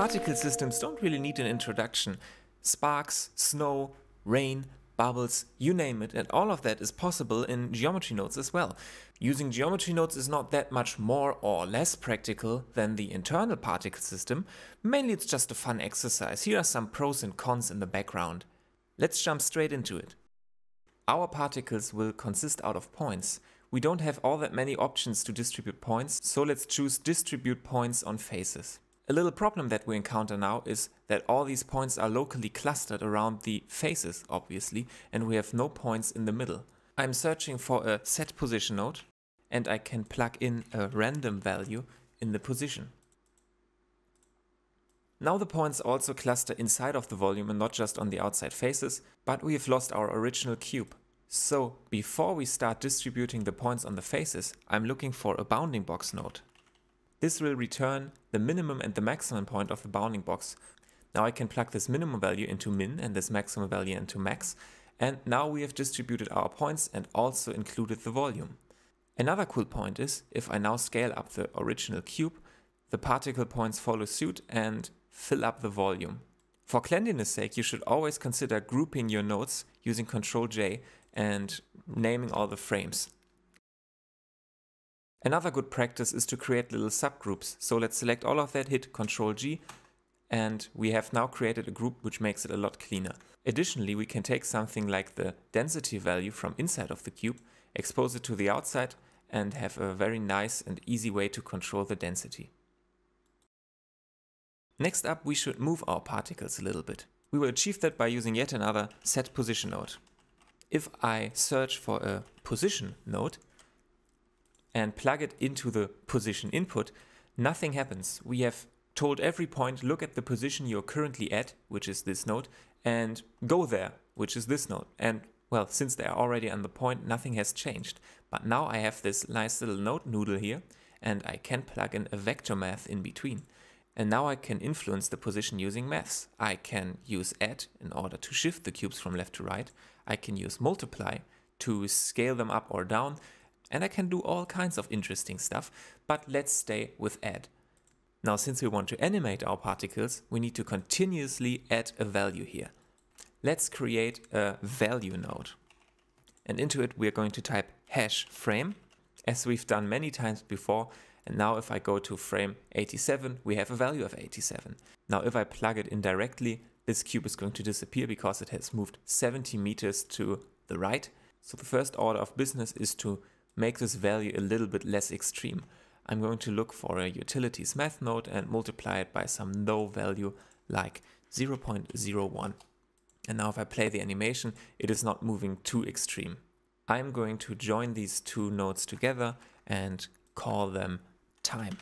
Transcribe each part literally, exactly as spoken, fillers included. particle systems don't really need an introduction. Sparks, snow, rain, bubbles, you name it, and all of that is possible in geometry nodes as well. Using geometry nodes is not that much more or less practical than the internal particle system. Mainly it's just a fun exercise. Here are some pros and cons in the background. Let's jump straight into it. Our particles will consist out of points. We don't have all that many options to distribute points, so let's choose distribute points on faces. A little problem that we encounter now is that all these points are locally clustered around the faces, obviously, and we have no points in the middle. I'm searching for a set position node, and I can plug in a random value in the position. Now the points also cluster inside of the volume and not just on the outside faces, but we have lost our original cube. So before we start distributing the points on the faces, I'm looking for a bounding box node. This will return the minimum and the maximum point of the bounding box. Now I can plug this minimum value into min and this maximum value into max, and now we have distributed our points and also included the volume. Another cool point is, if I now scale up the original cube, the particle points follow suit and fill up the volume. For cleanliness sake, you should always consider grouping your nodes using Control J and naming all the frames. Another good practice is to create little subgroups, so let's select all of that, hit Control G, and we have now created a group which makes it a lot cleaner. Additionally, we can take something like the density value from inside of the cube, expose it to the outside, and have a very nice and easy way to control the density. Next up, we should move our particles a little bit. We will achieve that by using yet another set position node. If I search for a position node and plug it into the position input, nothing happens. We have told every point, look at the position you're currently at, which is this node, and go there, which is this node. And well, since they are already on the point, nothing has changed. But now I have this nice little node noodle here, and I can plug in a vector math in between. And now I can influence the position using maths. I can use add in order to shift the cubes from left to right. I can use multiply to scale them up or down. And I can do all kinds of interesting stuff, but let's stay with add. Now, since we want to animate our particles, we need to continuously add a value here. Let's create a value node. And into it, we're going to type hash frame, as we've done many times before. And now if I go to frame eighty-seven, we have a value of eighty-seven. Now, if I plug it in directly, this cube is going to disappear because it has moved seventy meters to the right. So the first order of business is to make this value a little bit less extreme. I'm going to look for a utilities math node and multiply it by some low value like zero point zero one. And now if I play the animation, it is not moving too extreme. I'm going to join these two nodes together and call them time.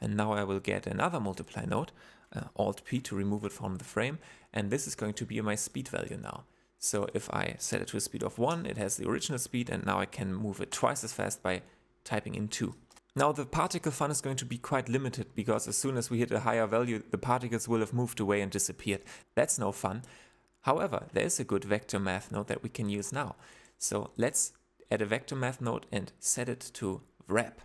And now I will get another multiply node, uh, Alt-P to remove it from the frame, and this is going to be my speed value now. So if I set it to a speed of one, it has the original speed, and now I can move it twice as fast by typing in two. Now the particle fun is going to be quite limited, because as soon as we hit a higher value, the particles will have moved away and disappeared. That's no fun. However, there is a good vector math node that we can use now. So let's add a vector math node and set it to wrap.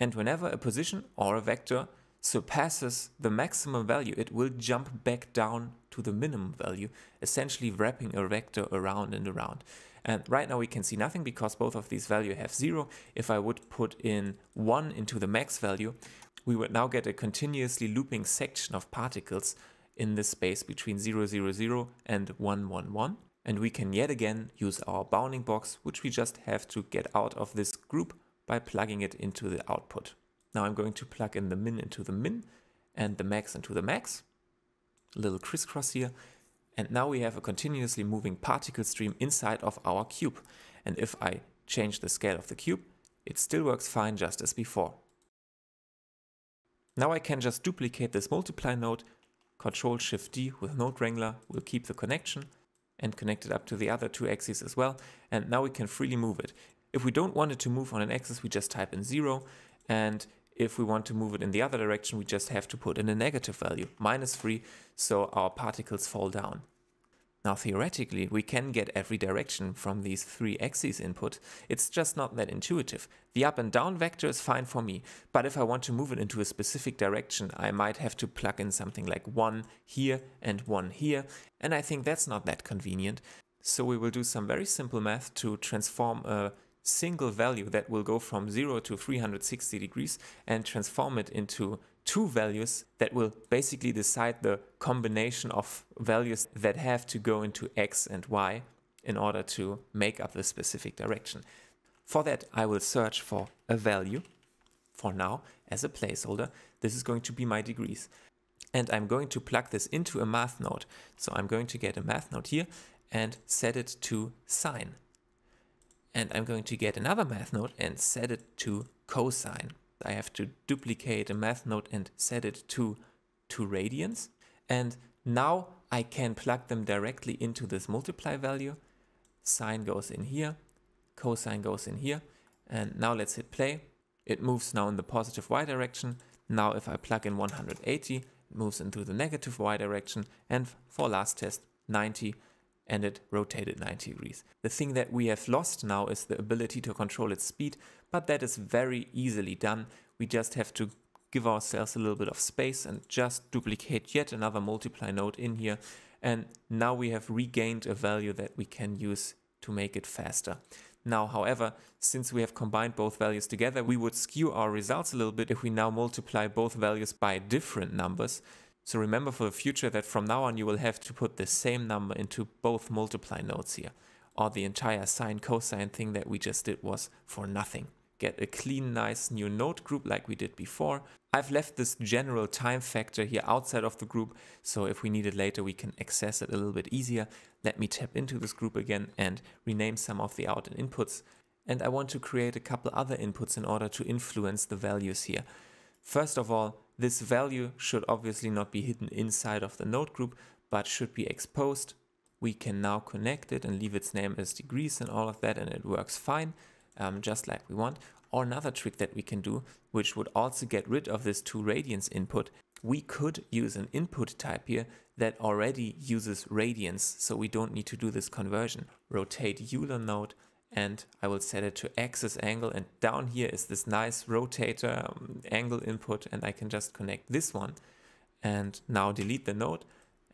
And whenever a position or a vector surpasses the maximum value, it will jump back down to the minimum value, essentially wrapping a vector around and around. And right now we can see nothing because both of these values have zero. If I would put in one into the max value, we would now get a continuously looping section of particles in the space between zero, zero, zero and one, one, one. And we can yet again use our bounding box, which we just have to get out of this group by plugging it into the output. Now I'm going to plug in the min into the min and the max into the max. A little crisscross here. And now we have a continuously moving particle stream inside of our cube. And if I change the scale of the cube, it still works fine just as before. Now I can just duplicate this multiply node. Control Shift D with node wrangler will keep the connection and connect it up to the other two axes as well. And now we can freely move it. If we don't want it to move on an axis, we just type in zero. And if we want to move it in the other direction, we just have to put in a negative value, minus three, so our particles fall down. Now theoretically, we can get every direction from these three axes input, it's just not that intuitive. The up and down vector is fine for me, but if I want to move it into a specific direction, I might have to plug in something like one here and one here, and I think that's not that convenient. So we will do some very simple math to transform a single value that will go from zero to three hundred sixty degrees and transform it into two values that will basically decide the combination of values that have to go into X and Y in order to make up the specific direction. For that, I will search for a value for now as a placeholder. This is going to be my degrees. And I'm going to plug this into a math node. So I'm going to get a math node here and set it to sine. And I'm going to get another math node and set it to cosine. I have to duplicate a math node and set it to to radians. And now I can plug them directly into this multiply value. Sine goes in here, cosine goes in here. And now let's hit play. It moves now in the positive Y direction. Now if I plug in one hundred eighty, it moves into the negative Y direction. And for last test, ninety. And it rotated ninety degrees. The thing that we have lost now is the ability to control its speed, but that is very easily done. We just have to give ourselves a little bit of space and just duplicate yet another multiply node in here. And now we have regained a value that we can use to make it faster. Now, however, since we have combined both values together, we would skew our results a little bit if we now multiply both values by different numbers. So remember for the future that from now on you will have to put the same number into both multiply nodes here, or the entire sine cosine thing that we just did was for nothing. Get a clean, nice new node group like we did before. I've left this general time factor here outside of the group, so if we need it later we can access it a little bit easier. Let me tap into this group again and rename some of the out and inputs. And I want to create a couple other inputs in order to influence the values here. First of all, this value should obviously not be hidden inside of the node group, but should be exposed. We can now connect it and leave its name as degrees and all of that, and it works fine, um, just like we want. Or another trick that we can do, which would also get rid of this to radians input, we could use an input type here that already uses radians, so we don't need to do this conversion. Rotate Euler node, and I will set it to axis angle, and down here is this nice rotator um, angle input, and I can just connect this one and now delete the node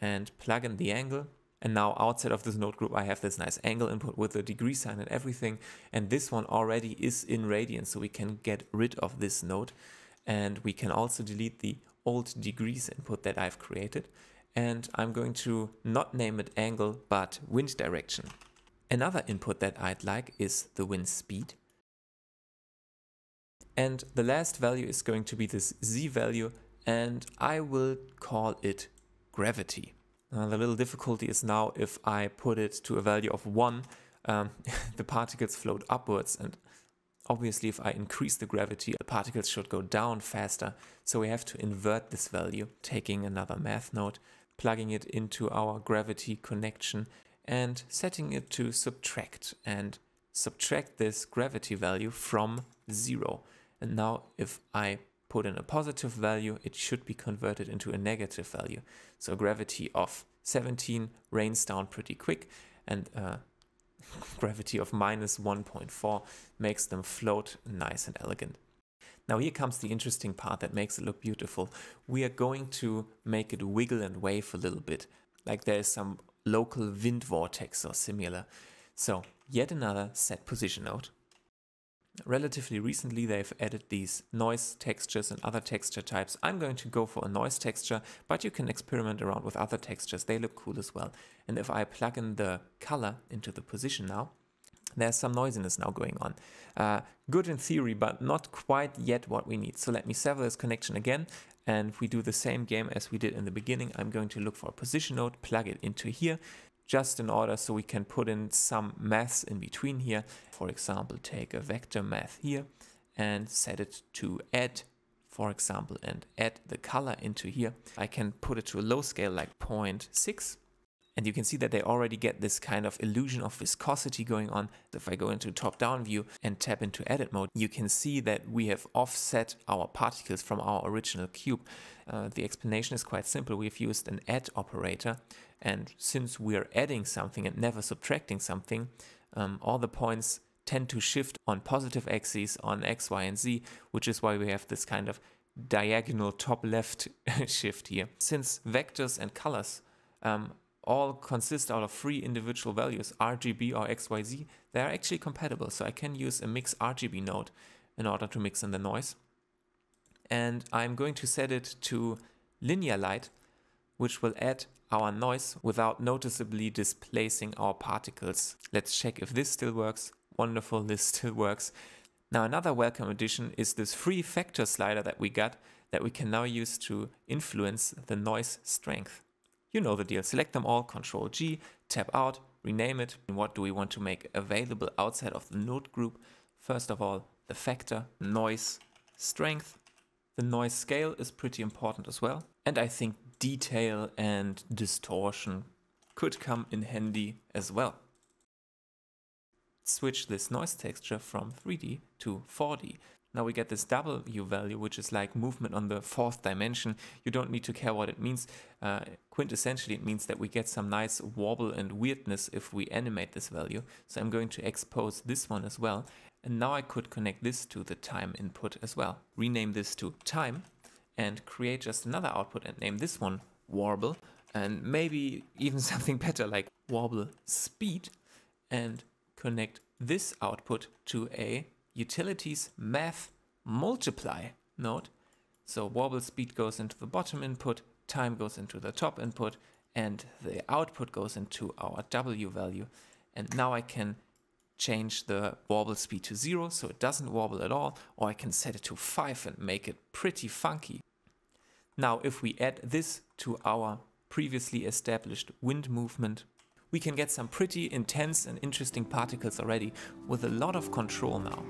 and plug in the angle. And now outside of this node group I have this nice angle input with the degree sign and everything, and this one already is in radians, so we can get rid of this node. And we can also delete the old degrees input that I've created, and I'm going to not name it angle but wind direction. Another input that I'd like is the wind speed. And the last value is going to be this Z value, and I will call it gravity. Uh, the little difficulty is now if I put it to a value of one, um, the particles float upwards, and obviously if I increase the gravity, the particles should go down faster. So we have to invert this value, taking another math node, plugging it into our gravity connection, and setting it to subtract, and subtract this gravity value from zero. And now if I put in a positive value, it should be converted into a negative value. So gravity of seventeen rains down pretty quick, and uh, gravity of minus one point four makes them float nice and elegant. Now here comes the interesting part that makes it look beautiful. We are going to make it wiggle and wave a little bit, like there is some local wind vortex or similar. So yet another set position node. Relatively recently they've added these noise textures and other texture types. I'm going to go for a noise texture, but you can experiment around with other textures, they look cool as well. And if I plug in the color into the position now, there's some noisiness now going on. Uh, good in theory, but not quite yet what we need. So let me sever this connection again, and we do the same game as we did in the beginning. I'm going to look for a position node, plug it into here, just in order so we can put in some maths in between here. For example, take a vector math here and set it to add, for example, and add the color into here. I can put it to a low scale like zero point six, And you can see that they already get this kind of illusion of viscosity going on. If I go into top-down view and tap into edit mode, you can see that we have offset our particles from our original cube. Uh, the explanation is quite simple. We've used an add operator, and since we're adding something and never subtracting something, um, all the points tend to shift on positive axes on x, y, and z, which is why we have this kind of diagonal top left shift here. Since vectors and colors um, all consist out of three individual values, R G B or X Y Z, they are actually compatible. So I can use a Mix R G B node in order to mix in the noise. And I'm going to set it to linear light, which will add our noise without noticeably displacing our particles. Let's check if this still works. Wonderful, this still works. Now another welcome addition is this free factor slider that we got that we can now use to influence the noise strength. You know the deal. Select them all, Control G, tap out, rename it. And what do we want to make available outside of the node group? First of all, the factor, noise strength. The noise scale is pretty important as well. And I think detail and distortion could come in handy as well. Switch this noise texture from three D to four D. Now we get this W value, which is like movement on the fourth dimension. You don't need to care what it means. Uh, quintessentially, it means that we get some nice wobble and weirdness if we animate this value. So I'm going to expose this one as well. And now I could connect this to the time input as well. Rename this to time and create just another output and name this one warble, and maybe even something better like warble speed, and connect this output to a utilities math multiply node. So warble speed goes into the bottom input, time goes into the top input, and the output goes into our W value. And now I can change the warble speed to zero so it doesn't wobble at all, or I can set it to five and make it pretty funky. Now if we add this to our previously established wind movement, we can get some pretty intense and interesting particles already with a lot of control now.